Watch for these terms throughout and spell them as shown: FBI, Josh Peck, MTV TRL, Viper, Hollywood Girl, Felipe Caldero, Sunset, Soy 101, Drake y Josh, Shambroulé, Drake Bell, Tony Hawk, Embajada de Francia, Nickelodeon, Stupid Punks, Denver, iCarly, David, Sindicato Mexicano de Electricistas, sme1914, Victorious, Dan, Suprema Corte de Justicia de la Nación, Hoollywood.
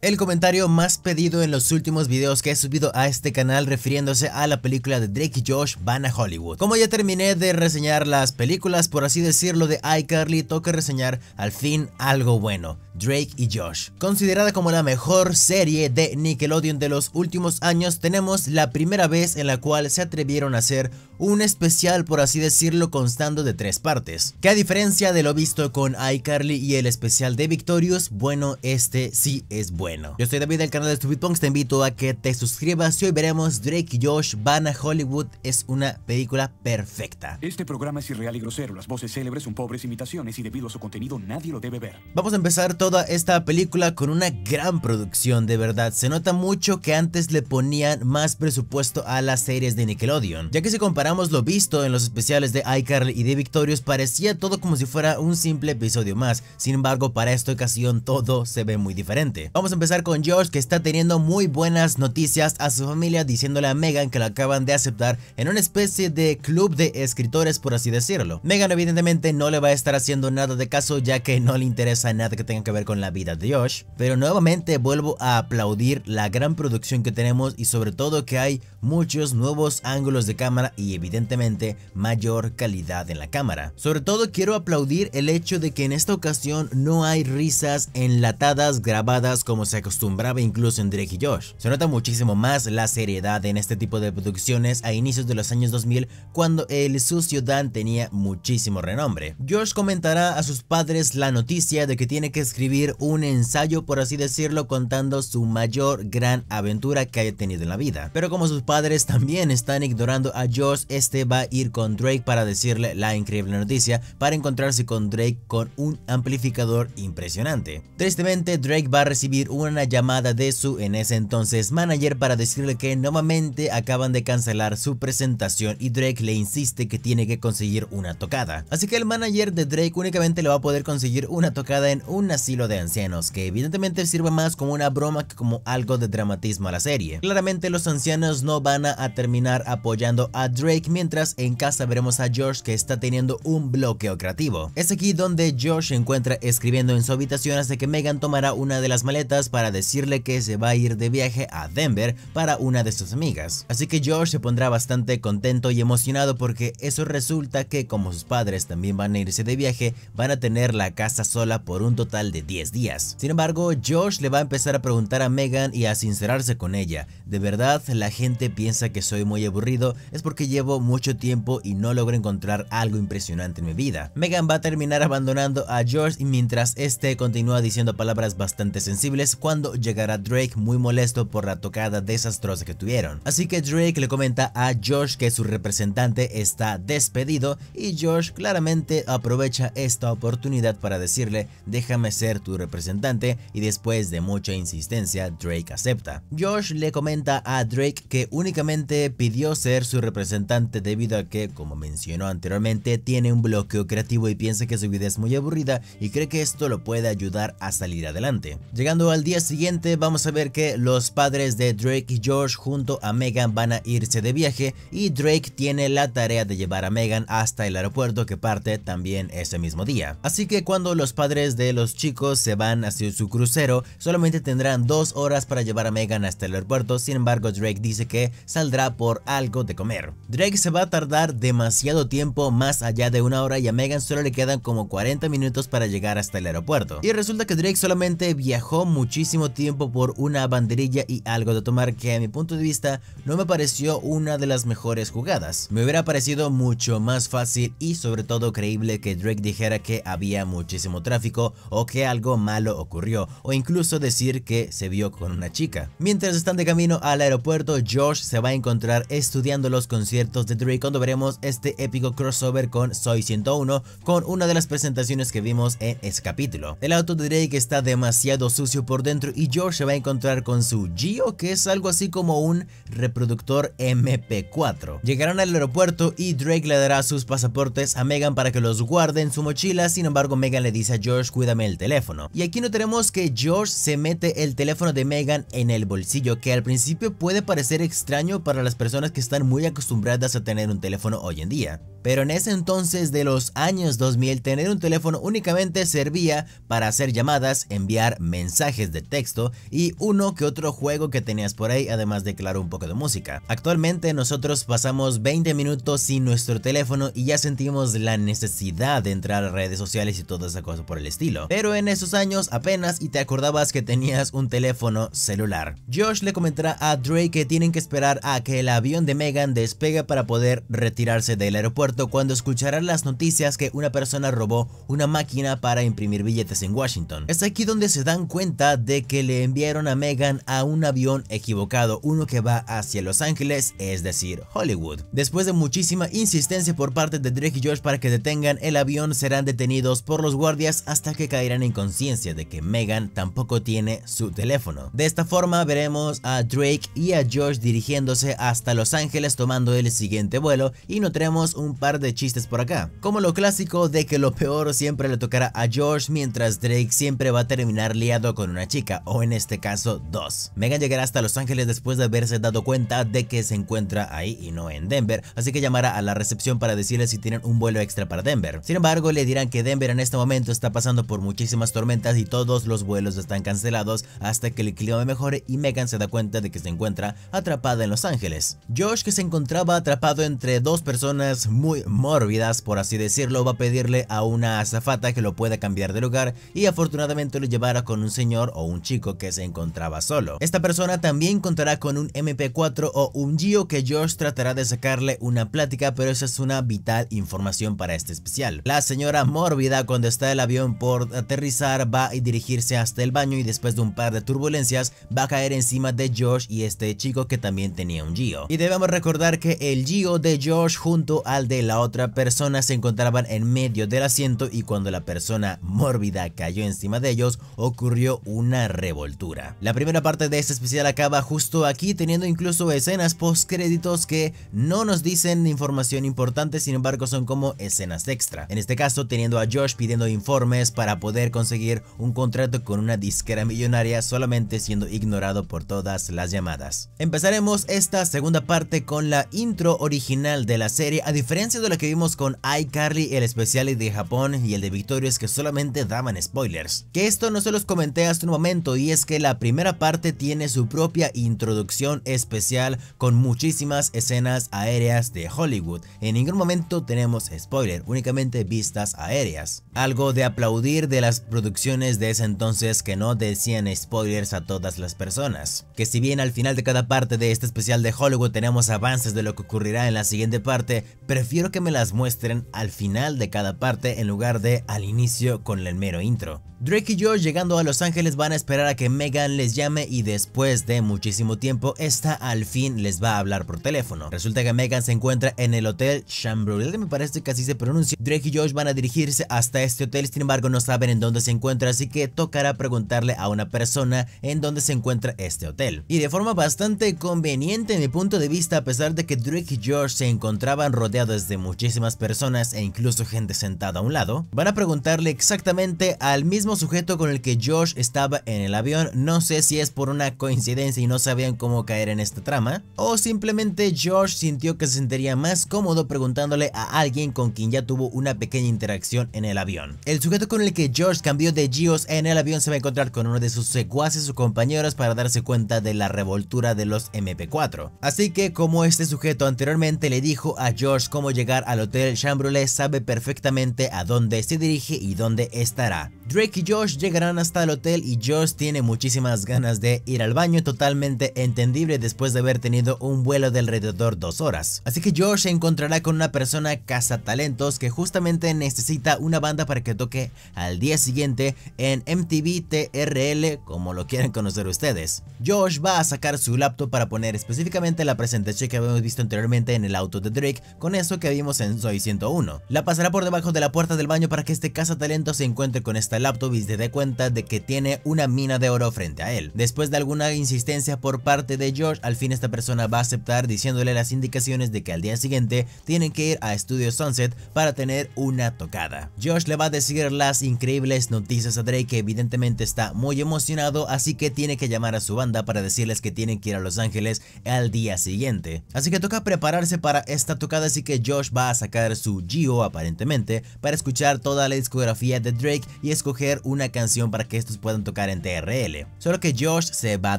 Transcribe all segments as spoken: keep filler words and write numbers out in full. El comentario más pedido en los últimos videos que he subido a este canal refiriéndose a la película de Drake y Josh van a Hollywood. Como ya terminé de reseñar las películas, por así decirlo, de iCarly, toca reseñar al fin algo bueno: Drake y Josh. Considerada como la mejor serie de Nickelodeon de los últimos años, tenemos la primera vez en la cual se atrevieron a hacer un especial, por así decirlo, constando de tres partes, que a diferencia de lo visto con iCarly y el especial de Victorious, bueno, este sí es bueno. Bueno, yo soy David del canal de Stupid Punks, te invito a que te suscribas y hoy veremos Drake y Josh van a Hollywood. Es una película perfecta. Este programa es irreal y grosero, las voces célebres son pobres imitaciones y debido a su contenido nadie lo debe ver. Vamos a empezar toda esta película con una gran producción, de verdad. Se nota mucho que antes le ponían más presupuesto a las series de Nickelodeon, ya que si comparamos lo visto en los especiales de iCarly y de Victorious, parecía todo como si fuera un simple episodio más. Sin embargo, para esta ocasión todo se ve muy diferente. Vamos a empezar con Josh, que está teniendo muy buenas noticias a su familia, diciéndole a Megan que lo acaban de aceptar en una especie de club de escritores, por así decirlo. Megan evidentemente no le va a estar haciendo nada de caso, ya que no le interesa nada que tenga que ver con la vida de Josh, pero nuevamente vuelvo a aplaudir la gran producción que tenemos y sobre todo que hay muchos nuevos ángulos de cámara y evidentemente mayor calidad en la cámara. Sobre todo quiero aplaudir el hecho de que en esta ocasión no hay risas enlatadas grabadas como se acostumbraba incluso en Drake y Josh. Se nota muchísimo más la seriedad en este tipo de producciones a inicios de los años dos mil, cuando el sucio Dan tenía muchísimo renombre. Josh comentará a sus padres la noticia de que tiene que escribir un ensayo, por así decirlo, contando su mayor gran aventura que haya tenido en la vida. Pero como sus padres también están ignorando a Josh, este va a ir con Drake para decirle la increíble noticia, para encontrarse con Drake con un amplificador impresionante. Tristemente, Drake va a recibir un una llamada de su en ese entonces manager para decirle que nuevamente acaban de cancelar su presentación y Drake le insiste que tiene que conseguir una tocada. Así que el manager de Drake únicamente le va a poder conseguir una tocada en un asilo de ancianos, que evidentemente sirve más como una broma que como algo de dramatismo a la serie. Claramente los ancianos no van a terminar apoyando a Drake, mientras en casa veremos a Josh, que está teniendo un bloqueo creativo. Es aquí donde Josh se encuentra escribiendo en su habitación hasta que Megan tomará una de las maletas para decirle que se va a ir de viaje a Denver para una de sus amigas. Así que Josh se pondrá bastante contento y emocionado, porque eso resulta que como sus padres también van a irse de viaje, van a tener la casa sola por un total de diez días. Sin embargo, Josh le va a empezar a preguntar a Megan y a sincerarse con ella. De verdad, la gente piensa que soy muy aburrido, es porque llevo mucho tiempo y no logro encontrar algo impresionante en mi vida. Megan va a terminar abandonando a Josh, y mientras este continúa diciendo palabras bastante sensibles, cuando llegará Drake muy molesto por la tocada desastrosa que tuvieron. Así que Drake le comenta a Josh que su representante está despedido, y Josh claramente aprovecha esta oportunidad para decirle: déjame ser tu representante, y después de mucha insistencia Drake acepta. Josh le comenta a Drake que únicamente pidió ser su representante debido a que, como mencionó anteriormente, tiene un bloqueo creativo y piensa que su vida es muy aburrida y cree que esto lo puede ayudar a salir adelante. Llegando al día siguiente, vamos a ver que los padres de Drake y Josh junto a Megan van a irse de viaje, y Drake tiene la tarea de llevar a Megan hasta el aeropuerto, que parte también ese mismo día. Así que cuando los padres de los chicos se van hacia su crucero, solamente tendrán dos horas para llevar a Megan hasta el aeropuerto. Sin embargo, Drake dice que saldrá por algo de comer. Drake se va a tardar demasiado tiempo, más allá de una hora, y a Megan solo le quedan como cuarenta minutos para llegar hasta el aeropuerto. Y resulta que Drake solamente viajó muchísimo muchísimo tiempo por una banderilla y algo de tomar, que a mi punto de vista no me pareció una de las mejores jugadas. Me hubiera parecido mucho más fácil y sobre todo creíble que Drake dijera que había muchísimo tráfico, o que algo malo ocurrió, o incluso decir que se vio con una chica. Mientras están de camino al aeropuerto, Josh se va a encontrar estudiando los conciertos de Drake, cuando veremos este épico crossover con Soy ciento uno, con una de las presentaciones que vimos en ese capítulo. El auto de Drake está demasiado sucio por dentro, y Josh se va a encontrar con su Gio, que es algo así como un reproductor eme pe cuatro. Llegarán al aeropuerto y Drake le dará sus pasaportes a Megan para que los guarde en su mochila. Sin embargo, Megan le dice a Josh: cuídame el teléfono. Y aquí notaremos que Josh se mete el teléfono de Megan en el bolsillo, que al principio puede parecer extraño para las personas que están muy acostumbradas a tener un teléfono hoy en día. Pero en ese entonces de los años dos mil, tener un teléfono únicamente servía para hacer llamadas, enviar mensajes mensajes de texto y uno que otro juego que tenías por ahí, además de claro un poco de música. Actualmente nosotros pasamos veinte minutos sin nuestro teléfono y ya sentimos la necesidad de entrar a redes sociales y toda esa cosa por el estilo, pero en esos años apenas y te acordabas que tenías un teléfono celular. Josh le comentará a Drake que tienen que esperar a que el avión de Megan despegue para poder retirarse del aeropuerto cuando escucharán las noticias que una persona robó una máquina para imprimir billetes en Washington. Es aquí donde se dan cuenta de que le enviaron a Megan a un avión equivocado, uno que va hacia Los Ángeles, es decir, Hollywood. Después de muchísima insistencia por parte de Drake y Josh para que detengan el avión, serán detenidos por los guardias hasta que caerán en conciencia de que Megan tampoco tiene su teléfono. De esta forma veremos a Drake y a Josh dirigiéndose hasta Los Ángeles tomando el siguiente vuelo, y notaremos un par de chistes por acá, como lo clásico de que lo peor siempre le tocará a Josh, mientras Drake siempre va a terminar liado con una chica, o en este caso dos. Megan llegará hasta Los Ángeles después de haberse dado cuenta de que se encuentra ahí y no en Denver, así que llamará a la recepción para decirles si tienen un vuelo extra para Denver. Sin embargo, le dirán que Denver en este momento está pasando por muchísimas tormentas y todos los vuelos están cancelados hasta que el clima mejore, y Megan se da cuenta de que se encuentra atrapada en Los Ángeles. Josh, que se encontraba atrapado entre dos personas muy mórbidas, por así decirlo, va a pedirle a una azafata que lo pueda cambiar de lugar, y afortunadamente lo llevará con un señor o un chico que se encontraba solo. Esta persona también contará con un eme pe cuatro o un Geo que Josh tratará de sacarle una plática, pero esa es una vital información para este especial. La señora mórbida, cuando está el avión por aterrizar, va a dirigirse hasta el baño y después de un par de turbulencias va a caer encima de Josh y este chico que también tenía un Geo. Y debemos recordar que el Geo de Josh junto al de la otra persona se encontraban en medio del asiento, y cuando la persona mórbida cayó encima de ellos ocurrió una revoltura. La primera parte de este especial acaba justo aquí, teniendo incluso escenas post créditos que no nos dicen información importante, sin embargo son como escenas extra, en este caso teniendo a Josh pidiendo informes para poder conseguir un contrato con una disquera millonaria, solamente siendo ignorado por todas las llamadas. Empezaremos esta segunda parte con la intro original de la serie, a diferencia de lo que vimos con iCarly, el especial de Japón y el de Victorious, que solamente daban spoilers. Que esto no se los comenté hasta un momento, y es que la primera parte tiene su propia introducción especial con muchísimas escenas aéreas de Hollywood. En ningún momento tenemos spoiler, únicamente vistas aéreas. Algo de aplaudir de las producciones de ese entonces, que no decían spoilers a todas las personas. Que si bien al final de cada parte de este especial de Hollywood tenemos avances de lo que ocurrirá en la siguiente parte, prefiero que me las muestren al final de cada parte en lugar de al inicio con el mero intro. Drake y Josh, llegando a Los Ángeles, van a esperar a que Megan les llame, y después de muchísimo tiempo esta al fin les va a hablar por teléfono. Resulta que Megan se encuentra en el hotel Shambroulé, me parece que así se pronuncia. Drake y Josh van a dirigirse hasta este hotel, sin embargo no saben en dónde se encuentra, así que tocará preguntarle a una persona en dónde se encuentra este hotel. Y de forma bastante conveniente en mi punto de vista, a pesar de que Drake y Josh se encontraban rodeados de muchísimas personas e incluso gente sentada a un lado, van a preguntarle exactamente al mismo sujeto con el que Josh estaba en el avión. No sé si es por una coincidencia y no sabían cómo caer en esta trama, o simplemente Josh sintió que se sentiría más cómodo preguntándole a alguien con quien ya tuvo una pequeña interacción en el avión. El sujeto con el que Josh cambió de Geos en el avión se va a encontrar con uno de sus secuaces o compañeros para darse cuenta de la revoltura de los eme pe cuatro. Así que como este sujeto anteriormente le dijo a Josh cómo llegar al hotel Shambroulé, sabe perfectamente a dónde se dirige y dónde estará. Drake y Josh llegarán hasta el hotel y Josh tiene muchísimas ganas de ir al baño, totalmente entendible después de haber tenido un vuelo de alrededor dos horas. Así que Josh se encontrará con una persona cazatalentos que justamente necesita una banda para que toque al día siguiente en eme te ve te erre ele, como lo quieran conocer ustedes. Josh va a sacar su laptop para poner específicamente la presentación que habíamos visto anteriormente en el auto de Drake, con eso que vimos en Soy ciento uno. La pasará por debajo de la puerta del baño para que este cazatalentos se encuentre con esta laptop y se dé cuenta de que tiene una mina de oro frente a él. Después de alguna insistencia por parte de Josh, al fin esta persona va a aceptar, diciéndole las indicaciones de que al día siguiente tienen que ir a Estudio Sunset para tener una tocada. Josh le va a decir las increíbles noticias a Drake, que evidentemente está muy emocionado, así que tiene que llamar a su banda para decirles que tienen que ir a Los Ángeles al día siguiente. Así que toca prepararse para esta tocada, así que Josh va a sacar su Geo aparentemente para escuchar toda la discografía de Drake y escuchar escoger una canción para que estos puedan tocar en T R L. Solo que Josh se va a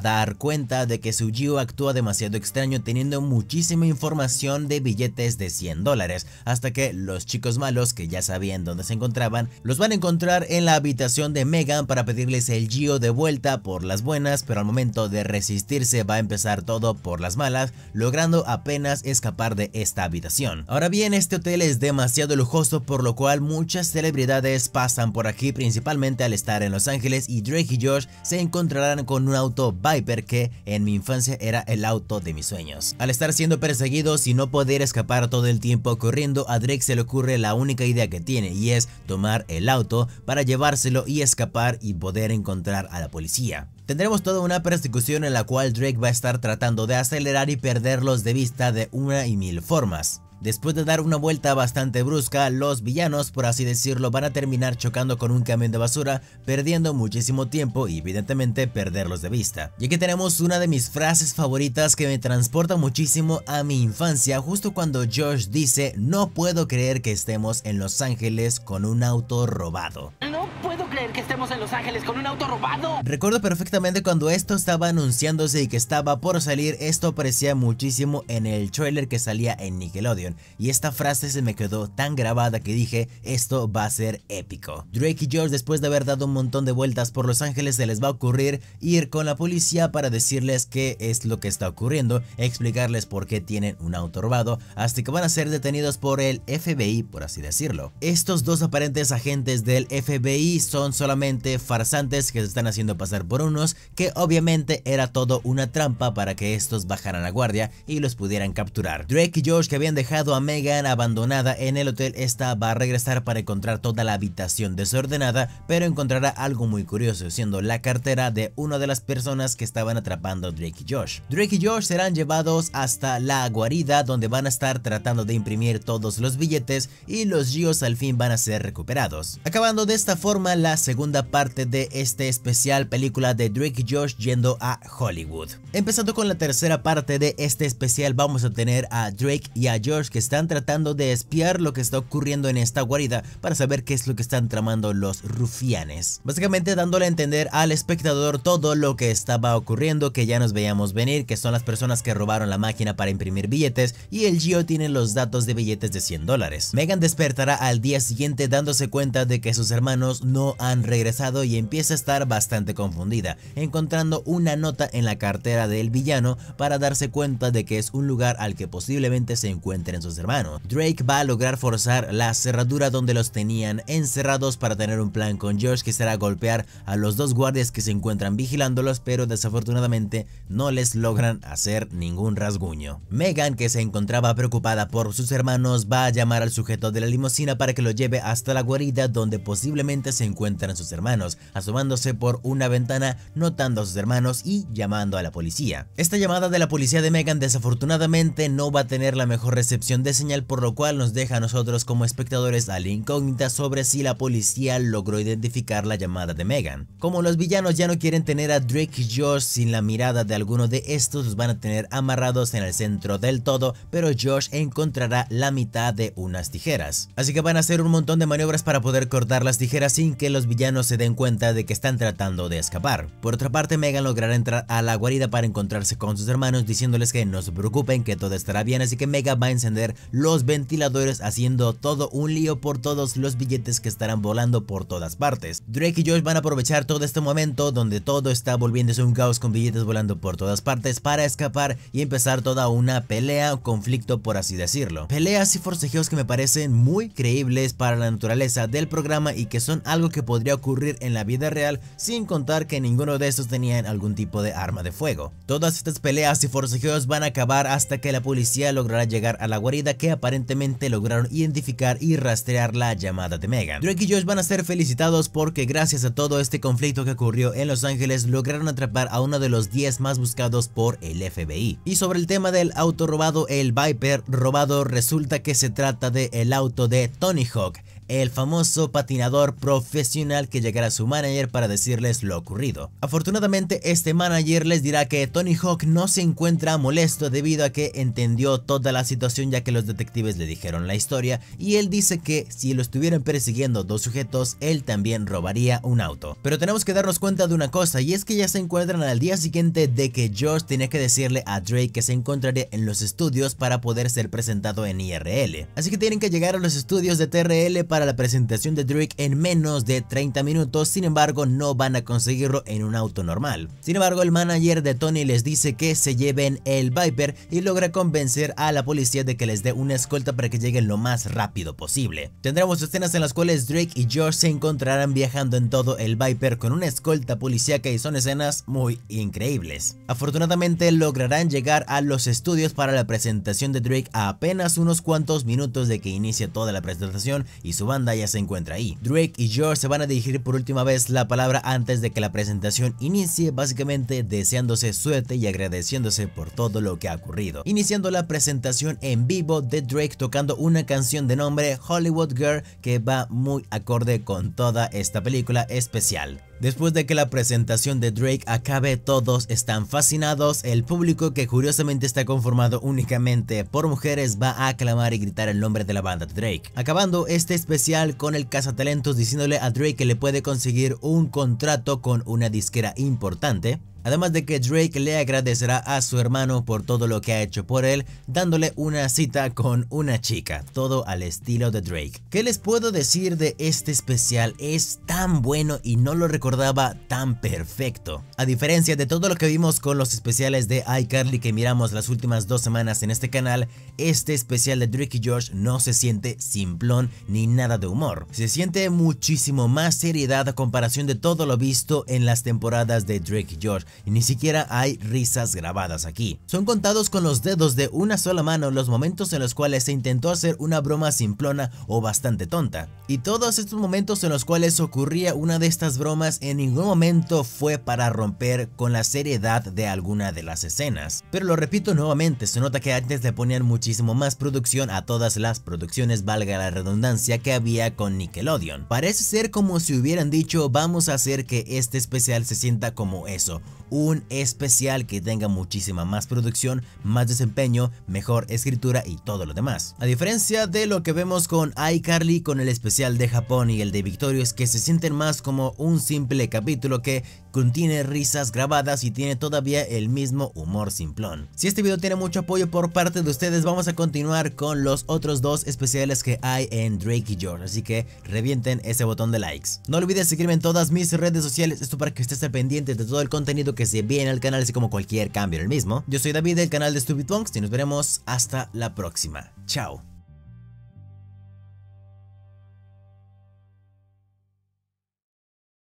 dar cuenta de que su Gio actúa demasiado extraño teniendo muchísima información de billetes de cien dólares, hasta que los chicos malos, que ya sabían dónde se encontraban, los van a encontrar en la habitación de Megan para pedirles el Gio de vuelta por las buenas, pero al momento de resistirse va a empezar todo por las malas, logrando apenas escapar de esta habitación. Ahora bien, este hotel es demasiado lujoso, por lo cual muchas celebridades pasan por aquí, principalmente al estar en Los Ángeles, y Drake y Josh se encontrarán con un auto Viper que en mi infancia era el auto de mis sueños. Al estar siendo perseguidos y no poder escapar todo el tiempo corriendo, a Drake se le ocurre la única idea que tiene, y es tomar el auto para llevárselo y escapar y poder encontrar a la policía. Tendremos toda una persecución en la cual Drake va a estar tratando de acelerar y perderlos de vista de una y mil formas. Después de dar una vuelta bastante brusca, los villanos, por así decirlo, van a terminar chocando con un camión de basura, perdiendo muchísimo tiempo y evidentemente perderlos de vista. Y aquí tenemos una de mis frases favoritas que me transporta muchísimo a mi infancia, justo cuando Josh dice: no puedo creer que estemos en Los Ángeles con un auto robado. No puedo creer que estemos en Los Ángeles con un auto robado. Recuerdo perfectamente cuando esto estaba anunciándose y que estaba por salir. Esto aparecía muchísimo en el tráiler que salía en Nickelodeon, y esta frase se me quedó tan grabada que dije: esto va a ser épico. Drake y Josh, después de haber dado un montón de vueltas por Los Ángeles, se les va a ocurrir ir con la policía para decirles qué es lo que está ocurriendo, explicarles por qué tienen un auto robado, hasta que van a ser detenidos por el F B I, por así decirlo. Estos dos aparentes agentes del F B I son solamente farsantes que se están haciendo pasar por unos, que obviamente era todo una trampa para que estos bajaran la guardia y los pudieran capturar. Drake y Josh, que habían dejado a Megan abandonada en el hotel, esta va a regresar para encontrar toda la habitación desordenada, pero encontrará algo muy curioso, siendo la cartera de una de las personas que estaban atrapando a Drake y Josh. Drake y Josh serán llevados hasta la guarida, donde van a estar tratando de imprimir todos los billetes, y los Gios al fin van a ser recuperados, acabando de esta forma la segunda parte de este especial película de Drake y Josh yendo a Hollywood. Empezando con la tercera parte de este especial, vamos a tener a Drake y a Josh que están tratando de espiar lo que está ocurriendo en esta guarida para saber qué es lo que están tramando los rufianes, básicamente dándole a entender al espectador todo lo que estaba ocurriendo, que ya nos veíamos venir, que son las personas que robaron la máquina para imprimir billetes, y el Gio tiene los datos de billetes de cien dólares. Megan despertará al día siguiente dándose cuenta de que sus hermanos no han regresado y empieza a estar bastante confundida, encontrando una nota en la cartera del villano para darse cuenta de que es un lugar al que posiblemente se encuentren sus hermanos. Drake va a lograr forzar la cerradura donde los tenían encerrados para tener un plan con Josh, que será golpear a los dos guardias que se encuentran vigilándolos, pero desafortunadamente no les logran hacer ningún rasguño. Megan, que se encontraba preocupada por sus hermanos, va a llamar al sujeto de la limusina para que lo lleve hasta la guarida donde posiblemente se encuentran sus hermanos, asomándose por una ventana, notando a sus hermanos y llamando a la policía. Esta llamada de la policía de Megan desafortunadamente no va a tener la mejor recepción de señal, por lo cual nos deja a nosotros como espectadores a la incógnita sobre si la policía logró identificar la llamada de Megan. Como los villanos ya no quieren tener a Drake y Josh sin la mirada de alguno de estos, los van a tener amarrados en el centro del todo, pero Josh encontrará la mitad de unas tijeras, así que van a hacer un montón de maniobras para poder cortar las tijeras sin que los villanos se den cuenta de que están tratando de escapar. Por otra parte, Megan logrará entrar a la guarida para encontrarse con sus hermanos, diciéndoles que no se preocupen, que todo estará bien, así que Megan va a encender los ventiladores, haciendo todo un lío por todos los billetes que estarán volando por todas partes. Drake y Josh van a aprovechar todo este momento donde todo está volviéndose un caos con billetes volando por todas partes para escapar y empezar toda una pelea o conflicto, por así decirlo. Peleas y forcejeos que me parecen muy creíbles para la naturaleza del programa y que son algo que podría ocurrir en la vida real, sin contar que ninguno de estos tenían algún tipo de arma de fuego. Todas estas peleas y forcejeos van a acabar hasta que la policía logrará llegar a la guardia, que aparentemente lograron identificar y rastrear la llamada de Megan. Drake y Josh van a ser felicitados porque gracias a todo este conflicto que ocurrió en Los Ángeles lograron atrapar a uno de los diez más buscados por el F B I. Y sobre el tema del auto robado, el Viper robado, resulta que se trata del auto de Tony Hawk, el famoso patinador profesional que llegará a su manager para decirles lo ocurrido. Afortunadamente, este manager les dirá que Tony Hawk no se encuentra molesto debido a que entendió toda la situación, ya que los detectives le dijeron la historia y él dice que si lo estuvieran persiguiendo dos sujetos, él también robaría un auto. Pero tenemos que darnos cuenta de una cosa, y es que ya se encuentran al día siguiente de que Josh tenía que decirle a Drake que se encontraría en los estudios para poder ser presentado en I R L. Así que tienen que llegar a los estudios de T R L para la presentación de Drake en menos de treinta minutos, sin embargo no van a conseguirlo en un auto normal. Sin embargo, el manager de Tony les dice que se lleven el Viper y logra convencer a la policía de que les dé una escolta para que lleguen lo más rápido posible. Tendremos escenas en las cuales Drake y Josh se encontrarán viajando en todo el Viper con una escolta policíaca y son escenas muy increíbles. Afortunadamente lograrán llegar a los estudios para la presentación de Drake a apenas unos cuantos minutos de que inicie toda la presentación y su banda ya se encuentra ahí. Drake y Josh se van a dirigir por última vez la palabra antes de que la presentación inicie, básicamente deseándose suerte y agradeciéndose por todo lo que ha ocurrido. Iniciando la presentación en vivo de Drake tocando una canción de nombre Hollywood Girl que va muy acorde con toda esta película especial. Después de que la presentación de Drake acabe, todos están fascinados, el público, que curiosamente está conformado únicamente por mujeres, va a aclamar y gritar el nombre de la banda de Drake. Acabando este especial con el cazatalentos diciéndole a Drake que le puede conseguir un contrato con una disquera importante. Además de que Drake le agradecerá a su hermano por todo lo que ha hecho por él, dándole una cita con una chica, todo al estilo de Drake. ¿Qué les puedo decir de este especial? Es tan bueno y no lo recordaba tan perfecto. A diferencia de todo lo que vimos con los especiales de iCarly que miramos las últimas dos semanas en este canal, este especial de Drake y Josh no se siente simplón ni nada de humor. Se siente muchísimo más seriedad a comparación de todo lo visto en las temporadas de Drake y Josh. Y ni siquiera hay risas grabadas aquí. Son contados con los dedos de una sola mano los momentos en los cuales se intentó hacer una broma simplona o bastante tonta. Y todos estos momentos en los cuales ocurría una de estas bromas en ningún momento fue para romper con la seriedad de alguna de las escenas. Pero lo repito nuevamente, se nota que antes le ponían muchísimo más producción a todas las producciones, valga la redundancia, que había con Nickelodeon. Parece ser como si hubieran dicho: vamos a hacer que este especial se sienta como eso, un especial que tenga muchísima más producción, más desempeño, mejor escritura y todo lo demás. A diferencia de lo que vemos con iCarly, con el especial de Japón y el de Victorious, que se sienten más como un simple capítulo que contiene risas grabadas y tiene todavía el mismo humor simplón. Si este video tiene mucho apoyo por parte de ustedes, vamos a continuar con los otros dos especiales que hay en Drake y Josh, así que revienten ese botón de likes. No olvides seguirme en todas mis redes sociales, esto para que estés al pendiente de todo el contenido que se viene al canal, así como cualquier cambio en el mismo. Yo soy David del canal de Stupid Punks y nos veremos hasta la próxima. Chao.